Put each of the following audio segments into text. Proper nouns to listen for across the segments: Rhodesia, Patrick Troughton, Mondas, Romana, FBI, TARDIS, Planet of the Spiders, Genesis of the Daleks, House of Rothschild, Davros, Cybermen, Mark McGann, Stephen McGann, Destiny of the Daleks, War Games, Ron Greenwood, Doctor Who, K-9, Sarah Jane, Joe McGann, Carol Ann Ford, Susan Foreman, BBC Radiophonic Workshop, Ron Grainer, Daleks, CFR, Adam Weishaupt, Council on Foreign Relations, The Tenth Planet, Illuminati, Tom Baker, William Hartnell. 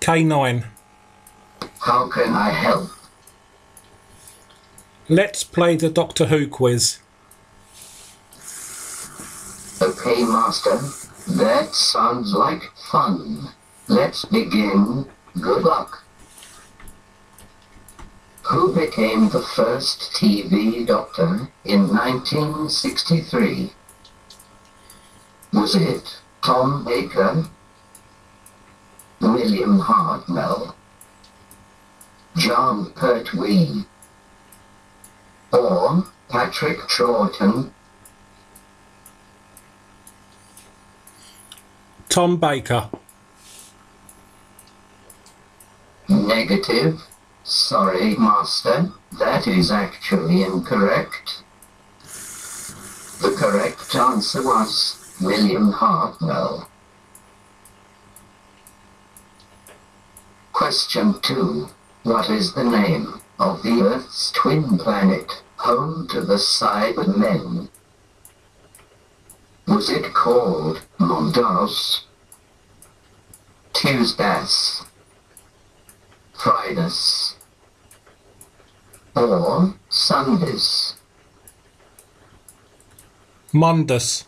K9. How can I help? Let's play the Doctor Who quiz. Okay, Master. That sounds like fun. Let's begin. Good luck. Who became the first TV Doctor in 1963? Was it Tom Baker, William Hartnell, John Pertwee, or Patrick Troughton? Tom Baker. Negative. Sorry, Master, that is actually incorrect. The correct answer was William Hartnell. Question 2. What is the name of the Earth's twin planet, home to the Cybermen? Was it called Mondas, Tuesdays, Fridays, or Sundays? Mondas.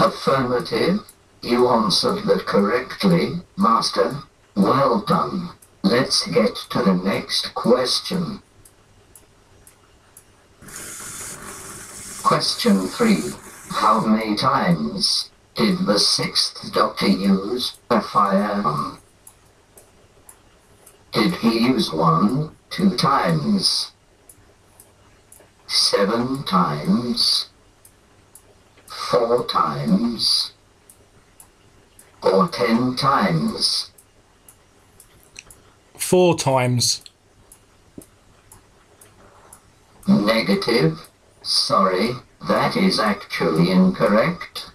Affirmative. You answered that correctly, Master. Well done. Let's get to the next question. Question 3. How many times did the 6th Doctor use a firearm? Did he use 1, 2 times, 7 times, 4 times, or 10 times? 4 times. Negative. Sorry, that is actually incorrect.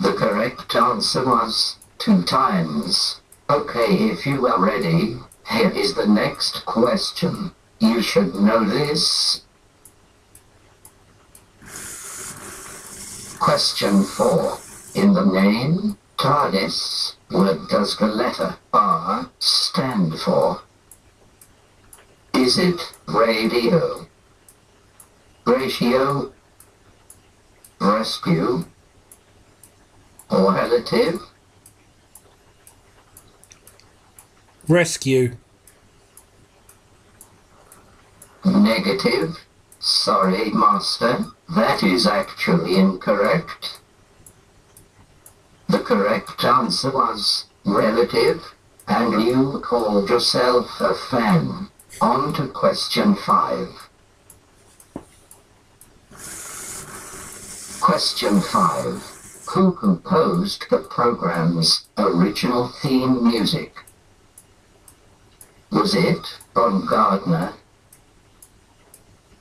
The correct answer was 2 times. Okay, if you are ready, here is the next question. You should know this. Question 4. In the name TARDIS, what does the letter R stand for? Is it radio, ratio, rescue, or relative? Rescue. Negative. Sorry, Master, that is actually incorrect. The correct answer was relative, and you called yourself a fan. On to question 5. Question 5. Who composed the program's original theme music? Was it Ron Gardner,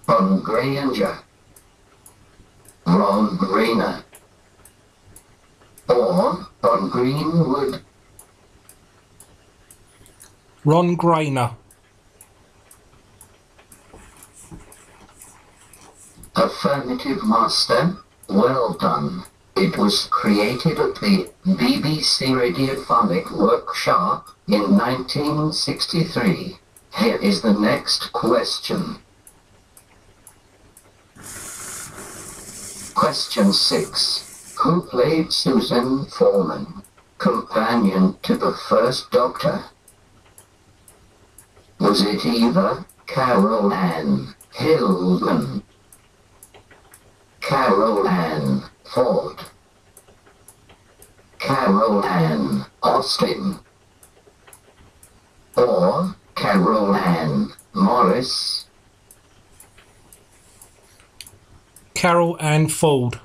Ron Granger, Ron Grainer, or Ron Greenwood? Ron Grainer. Affirmative, Master. Well done. It was created at the BBC Radiophonic Workshop in 1963. Here is the next question. Question 6. Who played Susan Foreman, companion to the First Doctor? Was it either Carol Ann Ford, Carol Ann Ford, Carol Ann Austin, or Carol Ann Morris? Carol Ann Ford.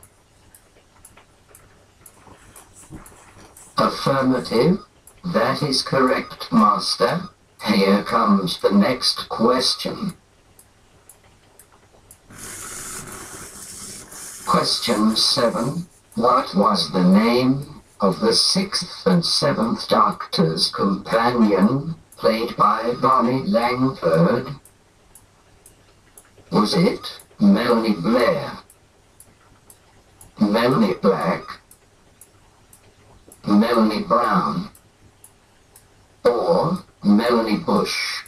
Affirmative. That is correct, Master. Here comes the next question. Question 7. What was the name of the 6th and 7th Doctor's companion played by Bonnie Langford? Was it Melanie Blair? Melanie Black? Melanie Brown? Or Melanie Bush?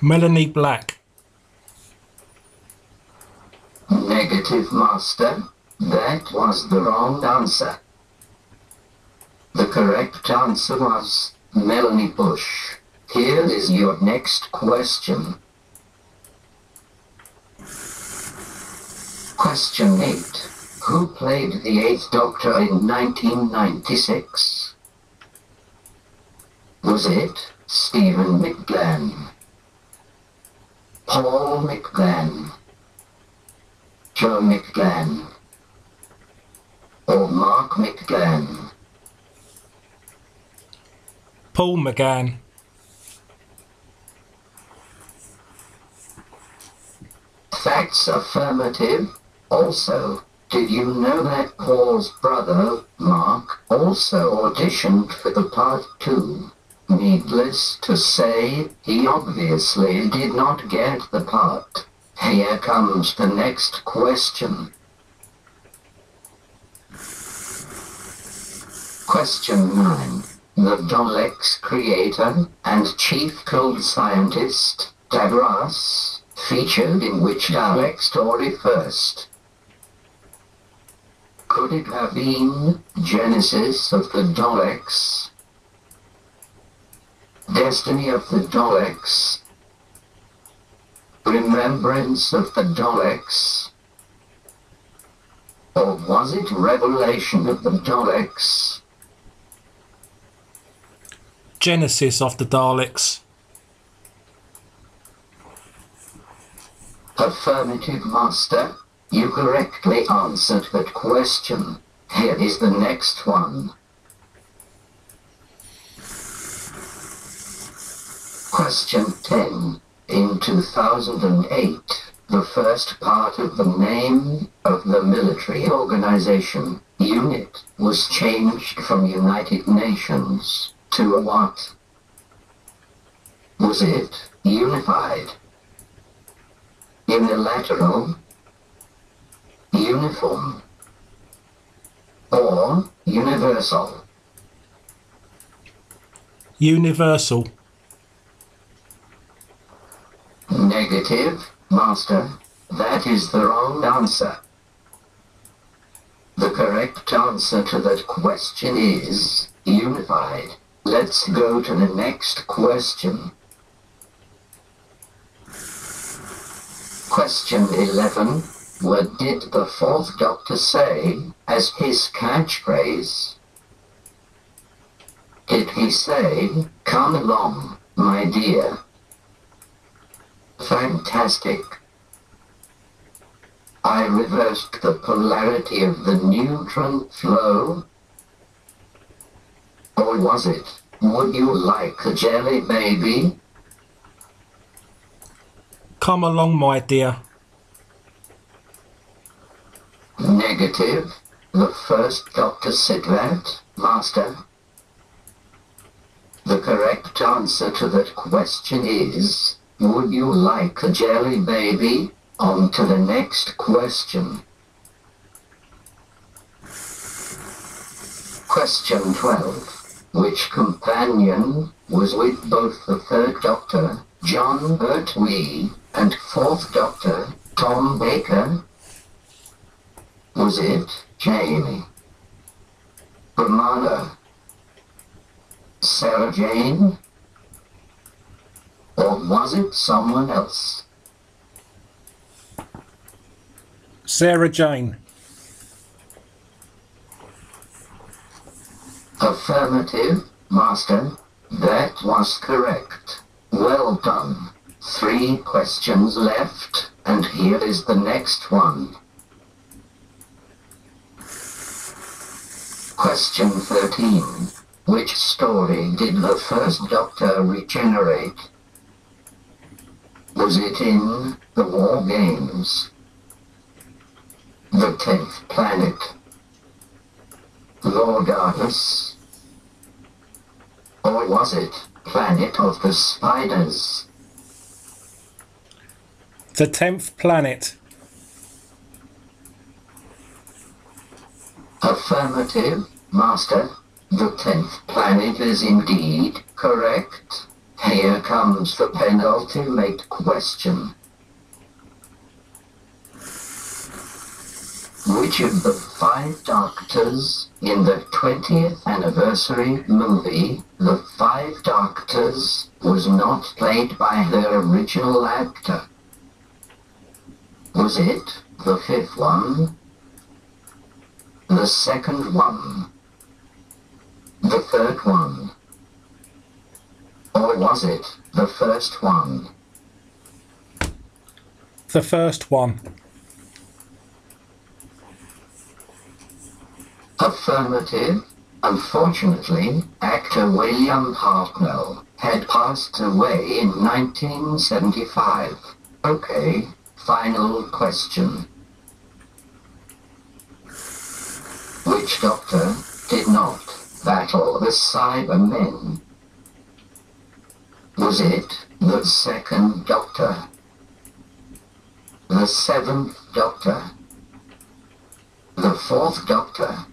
Melanie Black. Negative, Master. That was the wrong answer. The correct answer was Melanie Bush. Here is your next question. Question 8. Who played the 8th Doctor in 1996? Was it Stephen McGann? Paul McGann? Joe McGann? Or Mark McGann? Paul McGann. Facts affirmative. Also, did you know that Paul's brother, Mark, also auditioned for the part 2? Needless to say, he obviously did not get the part. Here comes the next question. Question 9. The Daleks creator and chief cold scientist, Davros, featured in which Dalek story first? Could it have been Genesis of the Daleks? Destiny of the Daleks? Remembrance of the Daleks? Or was it Revelation of the Daleks? Genesis of the Daleks. Affirmative, Master. You correctly answered that question. Here is the next one. Question 10. In 2008, the first part of the name of the military organization, UNIT, was changed from United Nations to what? Was it unified? Unilateral? Uniform? Or universal? Universal. Negative, Master. That is the wrong answer. The correct answer to that question is unified. Let's go to the next question. Question 11. What did the 4th Doctor say as his catchphrase? Did he say, "Come along, my dear"? Fantastic. I reversed the polarity of the neutron flow? Or was it, "Would you like a jelly baby"? Come along, my dear. Negative. The first Doctor said that, Master. The correct answer to that question is, "Would you like a jelly baby?" On to the next question. Question 12. Which companion was with both the 3rd Doctor, John Pertwee, and 4th Doctor, Tom Baker? Was it Jamie, Romana, Sarah Jane? Or was it someone else? Sarah Jane. Affirmative, Master. That was correct. Well done. 3 questions left, and here is the next one. Question 13. Which story did the 1st Doctor regenerate? Was it in the War Games, The Tenth Planet, Lord Artis, Or was it Planet of the Spiders? The 10th Planet. Affirmative, Master. The 10th Planet is indeed correct. Here comes the penultimate question. Which of the five Doctors in the 20th anniversary movie, The Five Doctors, was not played by their original actor? Was it the fifth one, the second one, the third one, or was it the first one? The first one. Affirmative. Unfortunately, actor William Hartnell had passed away in 1975. Okay, final question. Which Doctor did not battle the Cybermen? Was it the second Doctor, the seventh Doctor, the fourth Doctor,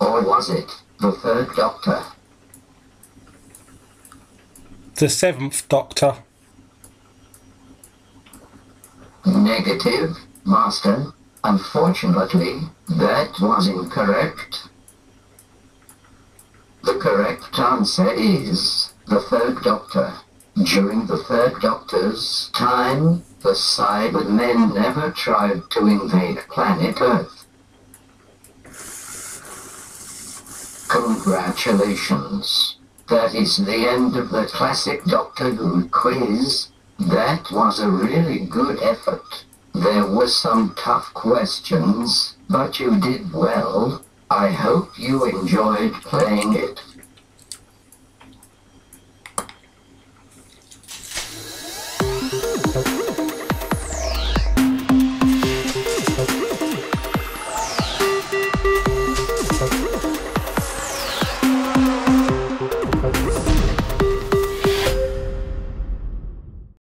or was it the third Doctor? The seventh Doctor. Negative, Master. Unfortunately, that was incorrect. The correct answer is the third Doctor. During the third Doctor's time, the Cybermen never tried to invade planet Earth. Congratulations. That is the end of the classic Doctor Who quiz. That was a really good effort. There were some tough questions, but you did well. I hope you enjoyed playing it.